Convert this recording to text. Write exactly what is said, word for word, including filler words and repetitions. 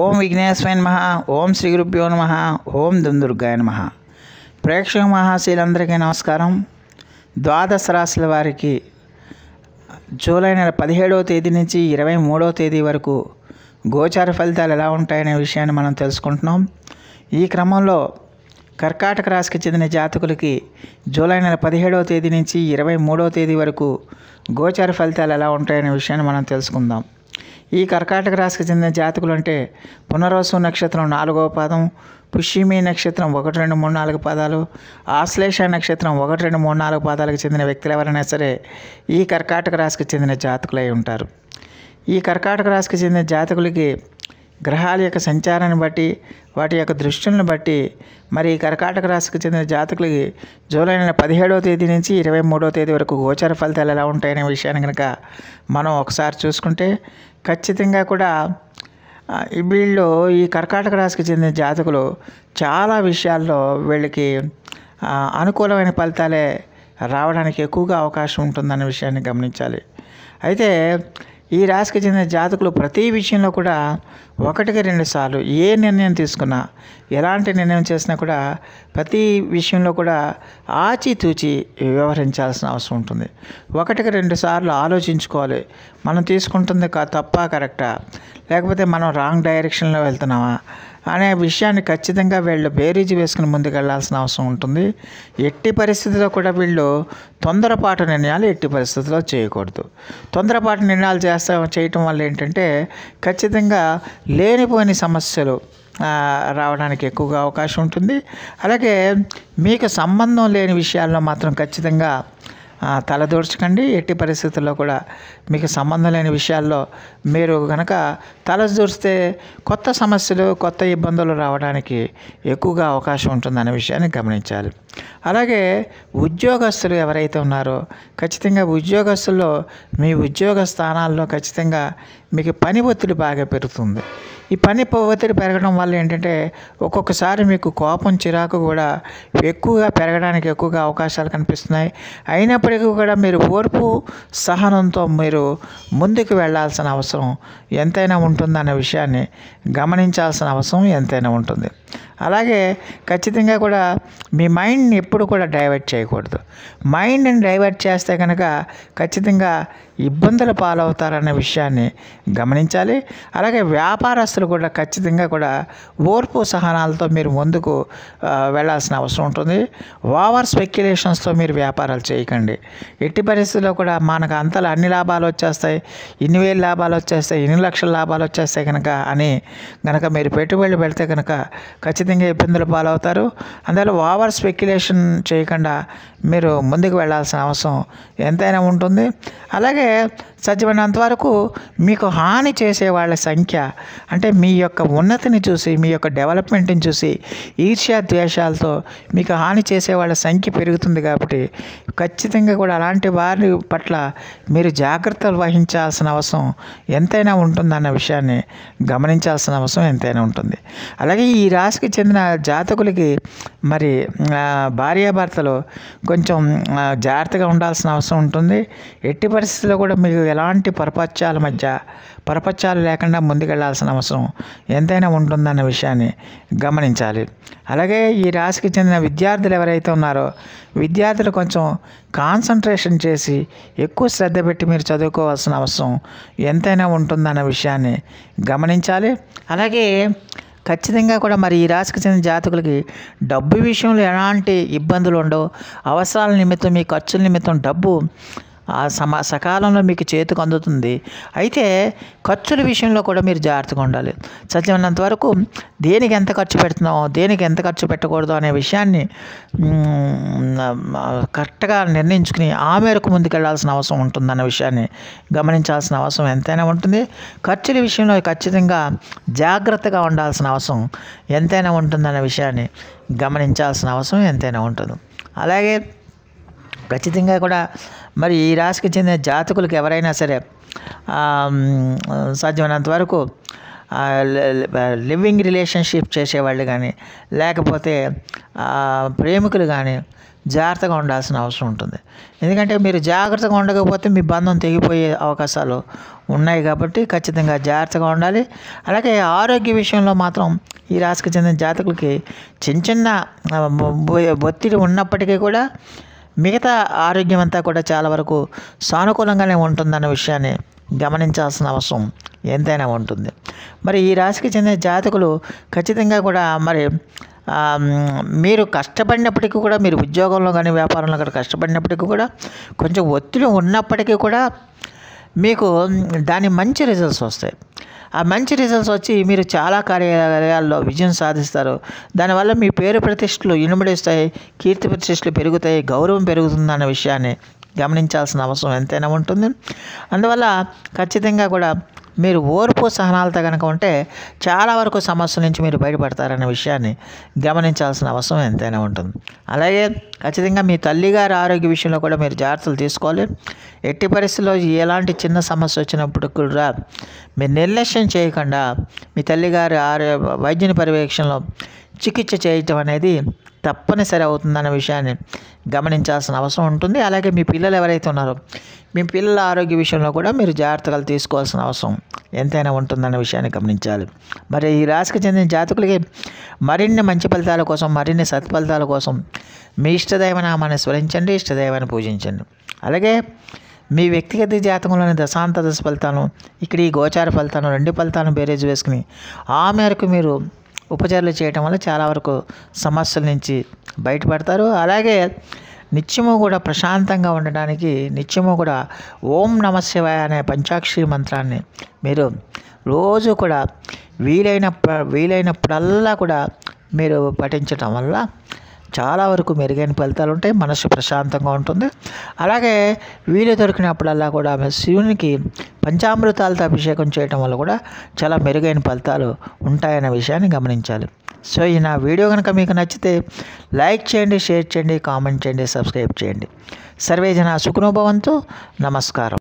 ಓಂ ವಿಘ್ನೇಶ್ವರನ ನಮಃ ಓಂ ಶ್ರೀ ಗುರುಭ್ಯೋ ನಮಃ ಓಂ ದುಂದುರ್ಗಾಯ ನಮಃ ప్రేక్షక మహాశీలందరికీ నమస్కారం. ద్వాదశ రాశుల వారికి జూలై నెల పదిహేడవ తేదీ నుంచి ఇరవై మూడవ తేదీ వరకు గోచార ఫలితాలు ఎలా ఉంటాయనే విషయాన్ని మనం తెలుసుకుంటున్నాం. ఈ క్రమంలో కర్కాటక రాశికి చెందిన జాతకులకి జూలై నెల పదిహేడవ తేదీ నుంచి ఇరవై మూడవ తేదీ వరకు గోచార ఫలితాలు ఎలా ఉంటాయనే విషయాన్ని మనం తెలుసుకుందాం. ఈ కర్కాటక రాశికి చెందిన జాతకులు అంటే పునర్వసు నక్షత్రం నాలుగవ పాదం, పుష్యమి నక్షత్రం ఒకటి రెండు మూడు నాలుగు పాదాలు, ఆశ్లేష నక్షత్రం ఒకటి రెండు మూడు నాలుగు పాదాలకు చెందిన వ్యక్తులు ఎవరైనా సరే ఈ కర్కాటక రాశికి చెందిన జాతకులై ఉంటారు. ఈ కర్కాటక రాశికి చెందిన జాతకులకి గ్రహాల యొక్క సంచారాన్ని బట్టి, వాటి యొక్క దృష్టిని బట్టి మరి కర్కాటక రాశికి చెందిన జాతకులకి జూలై నెల పదిహేడవ తేదీ నుంచి ఇరవై మూడవ తేదీ వరకు గోచార ఫలితాలు ఎలా ఉంటాయనే విషయాన్ని కనుక మనం ఒకసారి చూసుకుంటే ఖచ్చితంగా కూడా వీళ్ళు ఈ కర్కాటక రాశికి చెందిన జాతకులు చాలా విషయాల్లో వీళ్ళకి అనుకూలమైన ఫలితాలే రావడానికి ఎక్కువగా అవకాశం ఉంటుందనే విషయాన్ని గమనించాలి. అయితే ఈ రాశికి చెందిన జాతకులు ప్రతి విషయంలో కూడా ఒకటికి రెండు సార్లు ఏ నిర్ణయం తీసుకున్నా, ఎలాంటి నిర్ణయం చేసినా కూడా ప్రతి విషయంలో కూడా ఆచితూచి వ్యవహరించాల్సిన అవసరం ఉంటుంది. ఒకటికి రెండు సార్లు ఆలోచించుకోవాలి. మనం తీసుకుంటుంది తప్పా కరెక్టా, లేకపోతే మనం రాంగ్ డైరెక్షన్లో వెళ్తున్నామా అనే విషయాన్ని ఖచ్చితంగా వీళ్ళు బేరీజు వేసుకుని ముందుకు వెళ్లాల్సిన అవసరం ఉంటుంది. ఎట్టి పరిస్థితుల్లో కూడా వీళ్ళు తొందరపాటు నిర్ణయాలు ఎట్టి పరిస్థితుల్లో చేయకూడదు. తొందరపాటు నిర్ణయాలు చేస్తా చేయటం వల్ల ఏంటంటే ఖచ్చితంగా లేనిపోయిన సమస్యలు రావడానికి ఎక్కువగా అవకాశం ఉంటుంది. అలాగే మీకు సంబంధం లేని విషయాల్లో మాత్రం ఖచ్చితంగా తలదూర్చకండి. ఎట్టి పరిస్థితుల్లో కూడా మీకు సంబంధం లేని విషయాల్లో మీరు కనుక తలదూర్స్తే కొత్త సమస్యలు, కొత్త ఇబ్బందులు రావడానికి ఎక్కువగా అవకాశం ఉంటుందనే విషయాన్ని గమనించాలి. అలాగే ఉద్యోగస్తులు ఎవరైతే ఉన్నారో ఖచ్చితంగా ఉద్యోగస్తుల్లో మీ ఉద్యోగ స్థానాల్లో ఖచ్చితంగా మీకు పని ఒత్తిడి బాగా పెరుగుతుంది. ఈ పని ఒత్తిడి పెరగడం వల్ల ఏంటంటే ఒక్కొక్కసారి మీకు కోపం, చిరాకు కూడా ఎక్కువగా పెరగడానికి ఎక్కువగా అవకాశాలు కనిపిస్తున్నాయి. అయినప్పటికీ కూడా మీరు ఓర్పు, సహనంతో మీరు ముందుకు వెళ్లాల్సిన అవసరం ఎంతైనా ఉంటుందన్న విషయాన్ని గమనించాల్సిన అవసరం ఎంతైనా ఉంటుంది. అలాగే ఖచ్చితంగా కూడా మీ మైండ్ని ఎప్పుడు కూడా డైవర్ట్ చేయకూడదు. మైండ్ని డైవర్ట్ చేస్తే కనుక ఖచ్చితంగా ఇబ్బందుల పాలవుతారనే విషయాన్ని గమనించాలి. అలాగే వ్యాపారస్తులు కూడా ఖచ్చితంగా కూడా ఓర్పు, సహనాలతో మీరు ముందుకు వెళ్ళాల్సిన అవసరం ఉంటుంది. ఓవర్ స్పెక్యులేషన్స్తో మీరు వ్యాపారాలు చేయకండి. ఎట్టి పరిస్థితుల్లో కూడా మనకు అంతలో అన్ని లాభాలు వచ్చేస్తాయి, ఇన్ని వేల లాభాలు వచ్చేస్తాయి, ఇన్ని లక్షల లాభాలు వచ్చేస్తాయి కనుక అని కనుక మీరు పెట్టుబడులు పెడితే కనుక ఖచ్చితంగా ఇబ్బందులు పాలవుతారు. అందువల్ల ఓవర్ స్పెక్యులేషన్ చేయకుండా మీరు ముందుకు వెళ్ళాల్సిన అవసరం ఎంతైనా ఉంటుంది. అలాగే సాధ్యమైనంత వరకు మీకు హాని చేసే వాళ్ళ సంఖ్య అంటే మీ యొక్క ఉన్నతిని చూసి, మీ యొక్క డెవలప్మెంట్ని చూసి ఈర్ష్యా ద్వేషాలతో మీకు హాని చేసే వాళ్ళ సంఖ్య పెరుగుతుంది. కాబట్టి ఖచ్చితంగా కూడా అలాంటి వారి పట్ల మీరు జాగ్రత్తలు వహించాల్సిన అవసరం ఎంతైనా ఉంటుందన్న విషయాన్ని గమనించాల్సిన అవసరం ఎంతైనా ఉంటుంది. అలాగే ఈ రాశికి చెందిన జాతకులకి మరి భార్యాభర్తలు కొంచెం జాగ్రత్తగా ఉండాల్సిన అవసరం ఉంటుంది. ఎట్టి పరిస్థితుల్లో కూడా మీకు ఎలాంటి పరపత్యాల మధ్య పరపత్యాలు లేకుండా ముందుకెళ్లాల్సిన అవసరం ఎంతైనా ఉంటుందన్న విషయాన్ని గమనించాలి. అలాగే ఈ రాశికి చెందిన విద్యార్థులు ఎవరైతే ఉన్నారో విద్యార్థులు కొంచెం కాన్సన్ట్రేషన్ చేసి ఎక్కువ శ్రద్ధ పెట్టి మీరు చదువుకోవాల్సిన అవసరం ఎంతైనా ఉంటుందన్న విషయాన్ని గమనించాలి. అలాగే ఖచ్చితంగా కూడా మరి ఈ రాశికి చెందిన జాతకులకి డబ్బు విషయంలో ఎలాంటి ఇబ్బందులు ఉండవు. అవసరాల నిమిత్తం, మీ ఖర్చుల నిమిత్తం డబ్బు సమా సకాలంలో మీకు చేతికి అందుతుంది. అయితే ఖర్చుల విషయంలో కూడా మీరు జాగ్రత్తగా ఉండాలి. సాధ్యమైనంత వరకు దేనికి ఎంత ఖర్చు పెడుతున్నామో, దేనికి ఎంత ఖర్చు పెట్టకూడదు అనే విషయాన్ని కరెక్ట్గా నిర్ణయించుకుని ఆ మేరకు ముందుకెళ్లాల్సిన అవసరం ఉంటుందన్న విషయాన్ని గమనించాల్సిన అవసరం ఎంతైనా ఉంటుంది. ఖర్చుల విషయంలో ఖచ్చితంగా జాగ్రత్తగా ఉండాల్సిన అవసరం ఎంతైనా ఉంటుందన్న విషయాన్ని గమనించాల్సిన అవసరం ఎంతైనా ఉంటుంది. అలాగే ఖచ్చితంగా కూడా మరి ఈ రాశికి చెందిన జాతకులకు ఎవరైనా సరే సాధ్యమైనంత వరకు లివింగ్ రిలేషన్షిప్ చేసేవాళ్ళు కానీ లేకపోతే ప్రేమికులు కానీ జాగ్రత్తగా ఉండాల్సిన అవసరం ఉంటుంది. ఎందుకంటే మీరు జాగ్రత్తగా ఉండకపోతే మీ బంధం తెగిపోయే అవకాశాలు ఉన్నాయి కాబట్టి ఖచ్చితంగా జాగ్రత్తగా ఉండాలి. అలాగే ఆరోగ్య విషయంలో మాత్రం ఈ రాశికి చెందిన జాతకులకి చిన్న చిన్న ఒత్తిడి ఉన్నప్పటికీ కూడా మిగతా ఆరోగ్యం అంతా కూడా చాలా వరకు సానుకూలంగానే ఉంటుందన్న విషయాన్ని గమనించాల్సిన అవసరం ఎంతైనా ఉంటుంది. మరి ఈ రాశికి చెందిన జాతకులు ఖచ్చితంగా కూడా మరి మీరు కష్టపడినప్పటికీ కూడా మీరు ఉద్యోగంలో కానీ వ్యాపారంలో కానీ కష్టపడినప్పటికీ కూడా కొంచెం ఒత్తిడి ఉన్నప్పటికీ కూడా మీకు దాని మంచి రిజల్ట్స్ వస్తాయి. ఆ మంచి రిజల్ట్స్ వచ్చి మీరు చాలా కార్యాలయాల్లో విజయం సాధిస్తారు. దానివల్ల మీ పేరు ప్రతిష్టలు ఇనుమడిస్తాయి, కీర్తి ప్రతిష్టలు పెరుగుతాయి, గౌరవం పెరుగుతుందన్న విషయాన్ని గమనించాల్సిన అవసరం ఎంతైనా ఉంటుంది. అందువల్ల ఖచ్చితంగా కూడా మీరు ఓర్పు సహనాలతో కనుక ఉంటే చాలా వరకు సమస్యల నుంచి మీరు బయటపడతారనే విషయాన్ని గమనించాల్సిన అవసరం ఎంతైనా ఉంటుంది. అలాగే ఖచ్చితంగా మీ తల్లిగారి ఆరోగ్య విషయంలో కూడా మీరు జాగ్రత్తలు తీసుకోవాలి. ఎట్టి పరిస్థితుల్లో ఎలాంటి చిన్న సమస్య వచ్చినప్పుడు కూడా మీరు నిర్లక్ష్యం చేయకుండా మీ తల్లిగారి ఆరోగ్య వైద్యుని పర్యవేక్షణలో చికిత్స చేయటం అనేది తప్పనిసరి అవుతుందన్న విషయాన్ని గమనించాల్సిన అవసరం ఉంటుంది. అలాగే మీ పిల్లలు ఎవరైతే ఉన్నారో మీ పిల్లల ఆరోగ్య విషయంలో కూడా మీరు జాగ్రత్తలు తీసుకోవాల్సిన అవసరం ఎంతైనా ఉంటుందన్న విషయాన్ని గమనించాలి. మరి ఈ రాశికి చెందిన జాతకులకి మరిన్ని మంచి ఫలితాల కోసం మరిన్ని సత్ఫలితాల కోసం మీ ఇష్టదైవ నామాన్ని స్మరించండి, ఇష్టదైవాన్ని పూజించండి. అలాగే మీ వ్యక్తిగత జాతకంలోని దశాంత దశ ఫలితాలను ఇక్కడ ఈ గోచార ఫలితాలను రెండు ఫలితాలను బేరేజ్ వేసుకుని ఆ మేరకు మీరు ఉపచారాలు చేయటం వల్ల చాలా వరకు సమస్యల నుంచి బయటపడతారు. అలాగే నిత్యము కూడా ప్రశాంతంగా ఉండడానికి నిత్యము కూడా ఓం నమ శివాయ అనే పంచాక్షరి మంత్రాన్ని మీరు రోజు కూడా వీలైన వీలైనప్పుడల్లా కూడా మీరు పఠించటం వల్ల చాలా వరకు మెరుగైన ఫలితాలు ఉంటాయి, మనసు ప్రశాంతంగా ఉంటుంది. అలాగే వీలు దొరికినప్పుడల్లా కూడా శివునికి పంచామృతాలతో అభిషేకం చేయడం వల్ల కూడా చాలా మెరుగైన ఫలితాలు ఉంటాయనే విషయాన్ని గమనించాలి. సో ఈ నా వీడియో కనుక మీకు నచ్చితే లైక్ చేయండి, షేర్ చేయండి, కామెంట్ చేయండి, సబ్స్క్రైబ్ చేయండి. సర్వే జన సుఖినో భవంతు. నమస్కారం.